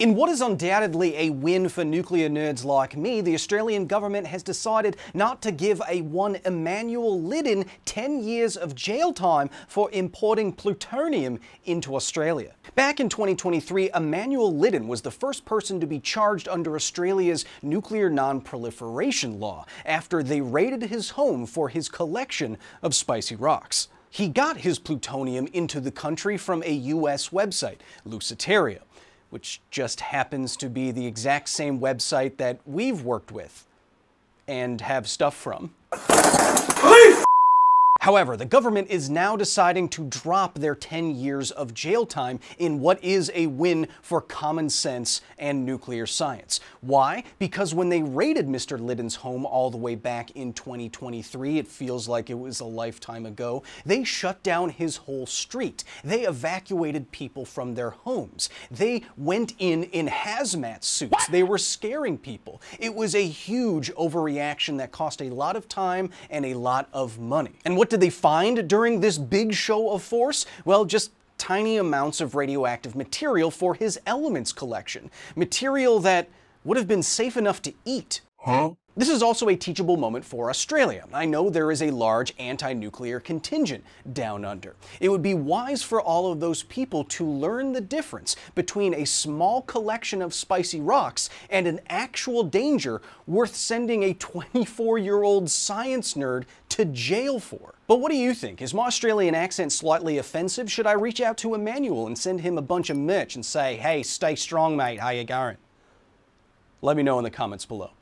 In what is undoubtedly a win for nuclear nerds like me, the Australian government has decided not to give a one Emmanuel Lidden 10 years of jail time for importing plutonium into Australia. Back in 2023, Emmanuel Lidden was the first person to be charged under Australia's nuclear non-proliferation law after they raided his home for his collection of spicy rocks. He got his plutonium into the country from a US website, Lusiteria, which just happens to be the exact same website that we've worked with and have stuff from. However, the government is now deciding to drop their 10 years of jail time in what is a win for common sense and nuclear science. Why? Because when they raided Mr. Lidden's home all the way back in 2023, it feels like it was a lifetime ago, they shut down his whole street. They evacuated people from their homes. They went in hazmat suits. What? They were scaring people. It was a huge overreaction that cost a lot of time and a lot of money. And what did they find during this big show of force? Well, just tiny amounts of radioactive material for his elements collection. Material that would have been safe enough to eat. Huh? This is also a teachable moment for Australia. I know there is a large anti-nuclear contingent down under. It would be wise for all of those people to learn the difference between a small collection of spicy rocks and an actual danger worth sending a 24-year-old science nerd to jail for. But what do you think? Is my Australian accent slightly offensive? Should I reach out to Emmanuel and send him a bunch of merch and say, hey, stay strong, mate, how you going? Let me know in the comments below.